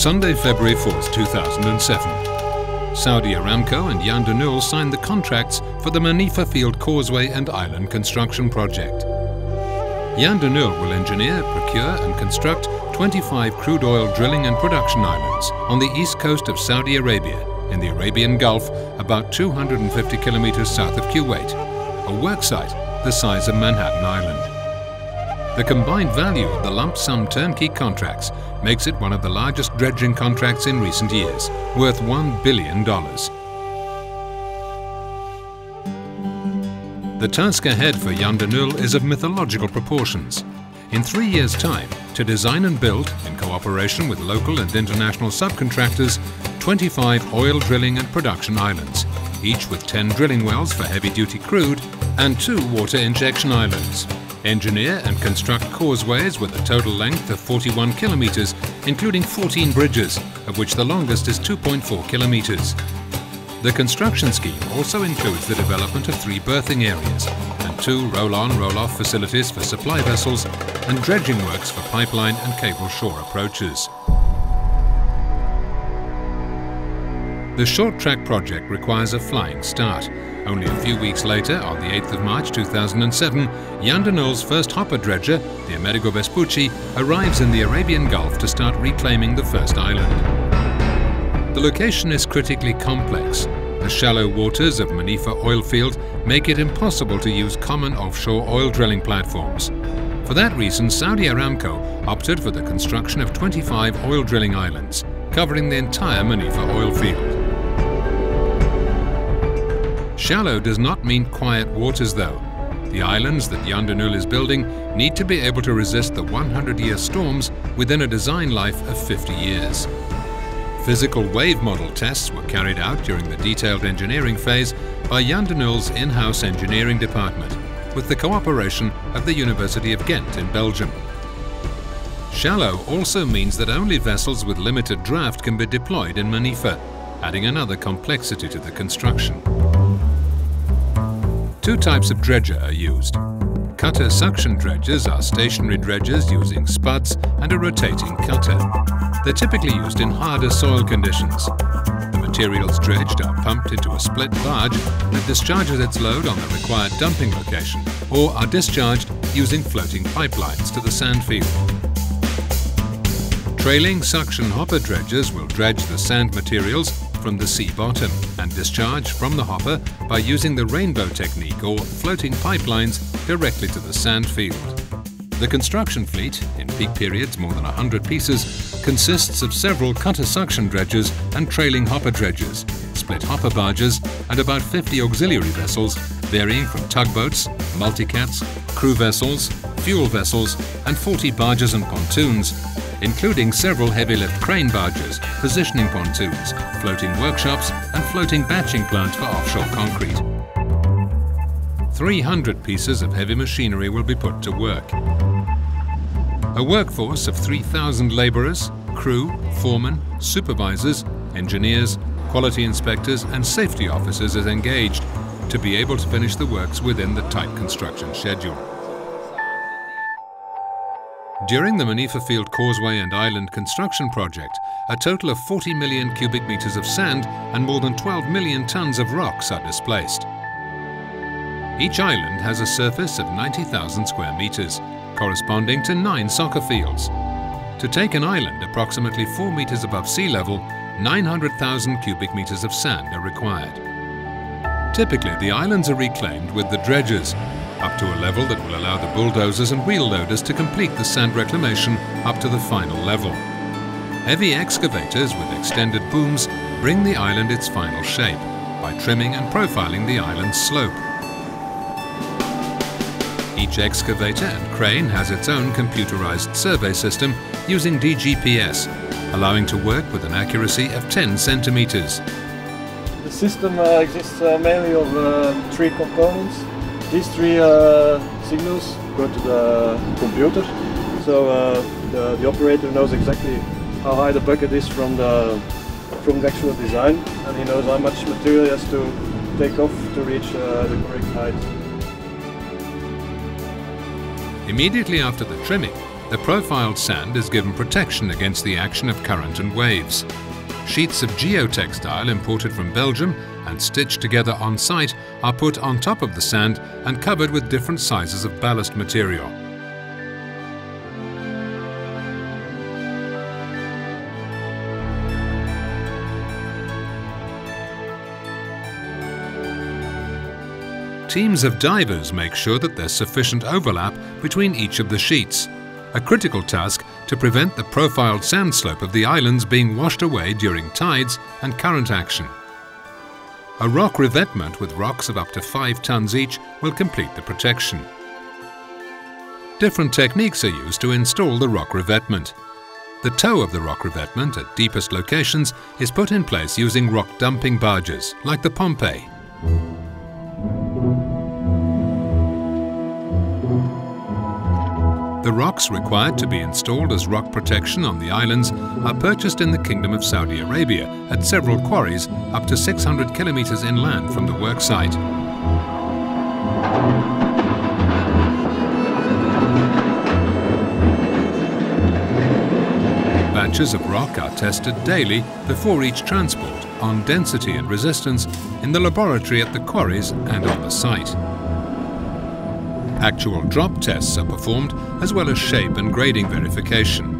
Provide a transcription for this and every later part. Sunday, February 4th, 2007. Saudi Aramco and Jan De Nul signed the contracts for the Manifa Field Causeway and Island Construction Project. Jan De Nul will engineer, procure and construct 25 crude oil drilling and production islands on the east coast of Saudi Arabia, in the Arabian Gulf, about 250 kilometers south of Kuwait, a worksite the size of Manhattan Island. The combined value of the lump sum turnkey contracts makes it one of the largest dredging contracts in recent years, worth $1 billion. The task ahead for Jan De Nul is of mythological proportions. In 3 years' time, to design and build, in cooperation with local and international subcontractors, 25 oil drilling and production islands, each with 10 drilling wells for heavy-duty crude and 2 water injection islands. Engineer and construct causeways with a total length of 41 kilometers, including 14 bridges, of which the longest is 2.4 kilometers. The construction scheme also includes the development of 3 berthing areas and 2 roll-on, roll-off facilities for supply vessels and dredging works for pipeline and cable shore approaches. The Short Track project requires a flying start. Only a few weeks later, on the 8th of March 2007, Jan De Nul's first hopper dredger, the Amerigo Vespucci, arrives in the Arabian Gulf to start reclaiming the first island. The location is critically complex. The shallow waters of Manifa oil field make it impossible to use common offshore oil drilling platforms. For that reason, Saudi Aramco opted for the construction of 25 oil drilling islands, covering the entire Manifa oil field. Shallow does not mean quiet waters, though. The islands that Jan De Nul is building need to be able to resist the 100-year storms within a design life of 50 years. Physical wave model tests were carried out during the detailed engineering phase by Jan De Nul's in-house engineering department, with the cooperation of the University of Ghent in Belgium. Shallow also means that only vessels with limited draft can be deployed in Manifa, adding another complexity to the construction. 2 types of dredger are used. Cutter suction dredgers are stationary dredgers using spuds and a rotating cutter. They're typically used in harder soil conditions. The materials dredged are pumped into a split barge that discharges its load on the required dumping location, or are discharged using floating pipelines to the sand field. Trailing suction hopper dredgers will dredge the sand materials from the sea bottom and discharge from the hopper by using the rainbow technique or floating pipelines directly to the sand field. The construction fleet, in peak periods more than 100 pieces, consists of several cutter suction dredgers and trailing hopper dredgers, split hopper barges and about 50 auxiliary vessels varying from tugboats, multicats, crew vessels, fuel vessels and 40 barges and pontoons, including several heavy-lift crane barges, positioning pontoons, floating workshops and floating batching plant for offshore concrete. 300 pieces of heavy machinery will be put to work. A workforce of 3,000 laborers, crew, foremen, supervisors, engineers, quality inspectors and safety officers is engaged to be able to finish the works within the tight construction schedule. During the Manifa Field Causeway and Island Construction Project, a total of 40 million cubic meters of sand and more than 12 million tons of rocks are displaced. Each island has a surface of 90,000 square meters, corresponding to 9 soccer fields. To take an island approximately 4 meters above sea level, 900,000 cubic meters of sand are required. Typically, the islands are reclaimed with the dredgers, up to a level that will allow the bulldozers and wheel loaders to complete the sand reclamation up to the final level. Heavy excavators with extended booms bring the island its final shape by trimming and profiling the island's slope. Each excavator and crane has its own computerized survey system using DGPS, allowing to work with an accuracy of 10 centimeters. The system exists mainly of 3 components. These 3 signals go to the computer, so the operator knows exactly how high the bucket is from the actual design, and he knows how much material he has to take off to reach the correct height. Immediately after the trimming, The profiled sand is given protection against the action of current and waves. Sheets of geotextile imported from Belgium and stitched together on site are put on top of the sand and covered with different sizes of ballast material. Teams of divers make sure that there's sufficient overlap between each of the sheets, a critical task to prevent the profiled sand slope of the islands being washed away during tides and current action. A rock revetment with rocks of up to 5 tons each will complete the protection. Different techniques are used to install the rock revetment. The toe of the rock revetment at deepest locations is put in place using rock dumping barges, like the Pompeii. The rocks required to be installed as rock protection on the islands are purchased in the Kingdom of Saudi Arabia at several quarries up to 600 kilometers inland from the worksite. Batches of rock are tested daily before each transport on density and resistance in the laboratory at the quarries and on the site. Actual drop tests are performed, as well as shape and grading verification.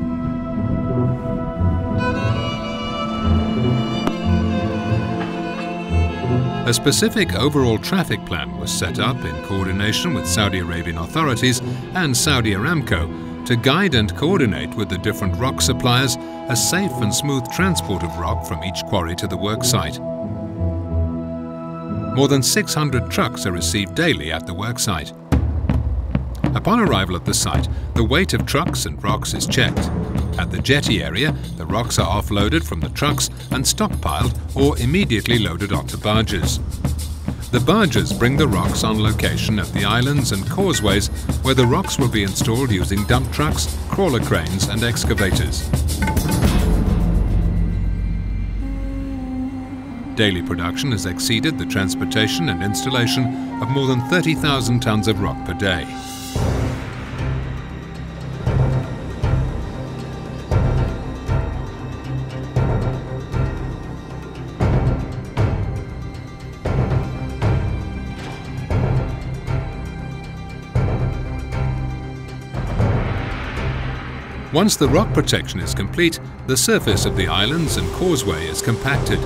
A specific overall traffic plan was set up in coordination with Saudi Arabian authorities and Saudi Aramco to guide and coordinate with the different rock suppliers a safe and smooth transport of rock from each quarry to the worksite. More than 600 trucks are received daily at the worksite. Upon arrival at the site, the weight of trucks and rocks is checked. At the jetty area, the rocks are offloaded from the trucks and stockpiled or immediately loaded onto barges. The barges bring the rocks on location at the islands and causeways where the rocks will be installed using dump trucks, crawler cranes and excavators. Daily production has exceeded the transportation and installation of more than 30,000 tons of rock per day. Once the rock protection is complete, the surface of the islands and causeway is compacted.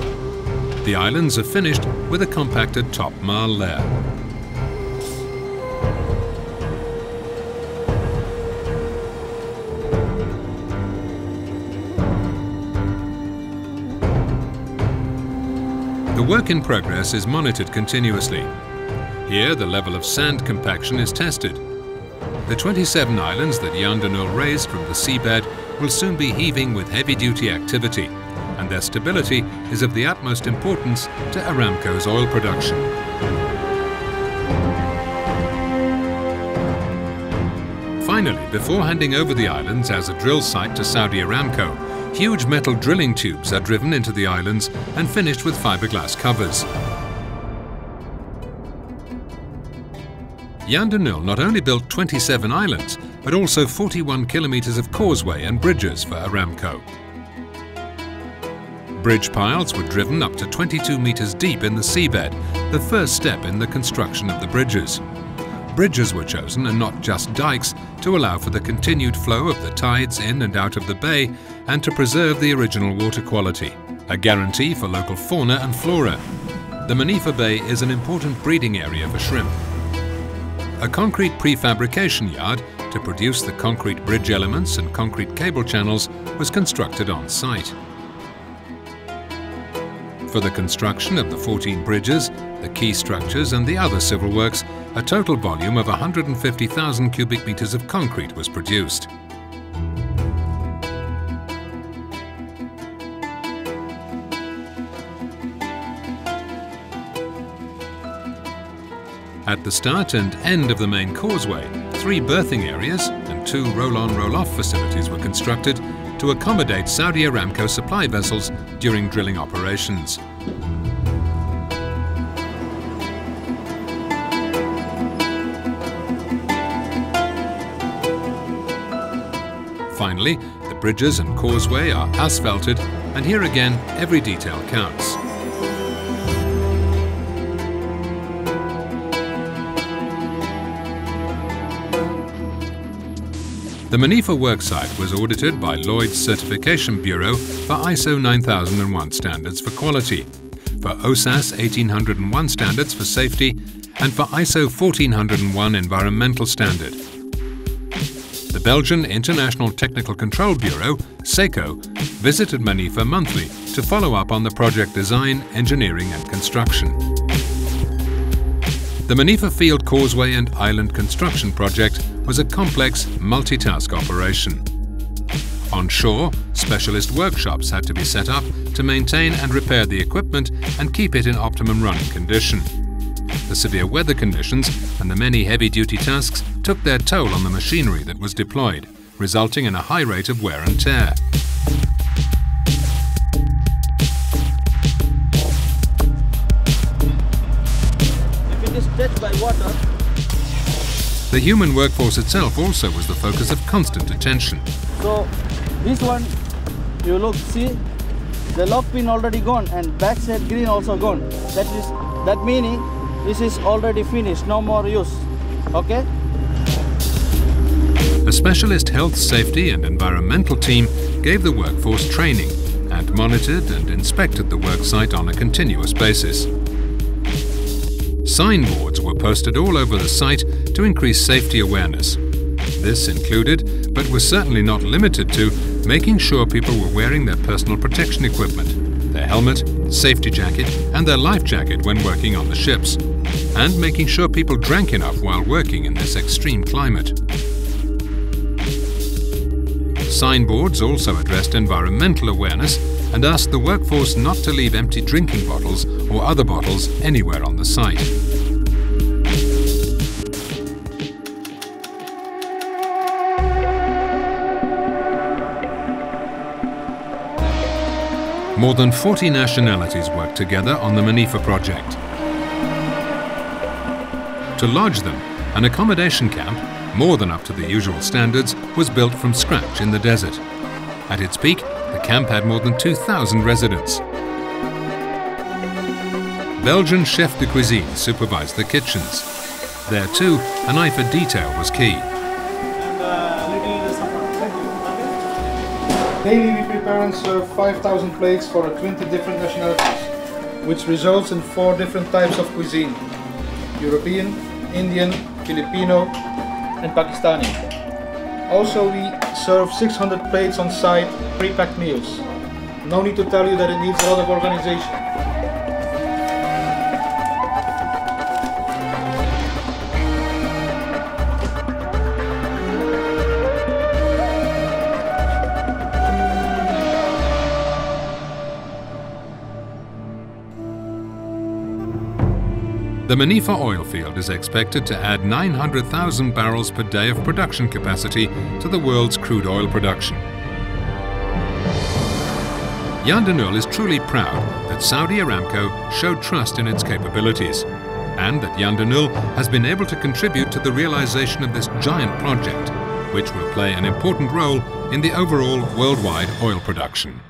The islands are finished with a compacted top marl layer. The work in progress is monitored continuously. Here, the level of sand compaction is tested. The 27 islands that Jan De Nul raised from the seabed will soon be heaving with heavy-duty activity, and their stability is of the utmost importance to Aramco's oil production. Finally, before handing over the islands as a drill site to Saudi Aramco, huge metal drilling tubes are driven into the islands and finished with fiberglass covers. Jan De Nul not only built 27 islands, but also 41 kilometers of causeway and bridges for Aramco. Bridge piles were driven up to 22 meters deep in the seabed, the first step in the construction of the bridges. Bridges were chosen and not just dikes to allow for the continued flow of the tides in and out of the bay and to preserve the original water quality, a guarantee for local fauna and flora. The Manifa Bay is an important breeding area for shrimp. A concrete prefabrication yard to produce the concrete bridge elements and concrete cable channels was constructed on site. For the construction of the 14 bridges, the quay structures and the other civil works, a total volume of 150,000 cubic meters of concrete was produced. At the start and end of the main causeway, 3 berthing areas and 2 roll-on roll-off facilities were constructed to accommodate Saudi Aramco supply vessels during drilling operations. Finally, the bridges and causeway are asphalted, and here again, every detail counts. The Manifa worksite was audited by Lloyd's Certification Bureau for ISO 9001 standards for quality, for OSAS 18001 standards for safety, and for ISO 14001 environmental standard. The Belgian International Technical Control Bureau, SECO, visited Manifa monthly to follow up on the project design, engineering and construction. The Manifa Field Causeway and Island Construction Project was a complex, multitask operation. On shore, specialist workshops had to be set up to maintain and repair the equipment and keep it in optimum running condition. The severe weather conditions and the many heavy-duty tasks took their toll on the machinery that was deployed, resulting in a high rate of wear and tear. The human workforce itself also was the focus of constant attention. So this one, you look, see, the lock pin already gone and backside green also gone. That meaning this is already finished, no more use, okay? A specialist health, safety and environmental team gave the workforce training and monitored and inspected the worksite on a continuous basis. Signboards were posted all over the site to increase safety awareness. This included, but was certainly not limited to, making sure people were wearing their personal protection equipment, their helmet, safety jacket, and their life jacket when working on the ships, and making sure people drank enough while working in this extreme climate. Signboards also addressed environmental awareness and asked the workforce not to leave empty drinking bottles or other bottles anywhere on the site. More than 40 nationalities worked together on the Manifa project. To lodge them, an accommodation camp, more than up to the usual standards, was built from scratch in the desert. At its peak, the camp had more than 2,000 residents. Belgian chef de cuisine supervised the kitchens. There too, an eye for detail was key. And daily we prepare and serve 5,000 plates for 20 different nationalities, which results in 4 different types of cuisine: European, Indian, Filipino and Pakistani. Also we serve 600 plates on site, pre-packed meals. No need to tell you that it needs a lot of organization. The Manifa oil field is expected to add 900,000 barrels per day of production capacity to the world's crude oil production. Jan De Nul is truly proud that Saudi Aramco showed trust in its capabilities and that Jan De Nul has been able to contribute to the realization of this giant project, which will play an important role in the overall worldwide oil production.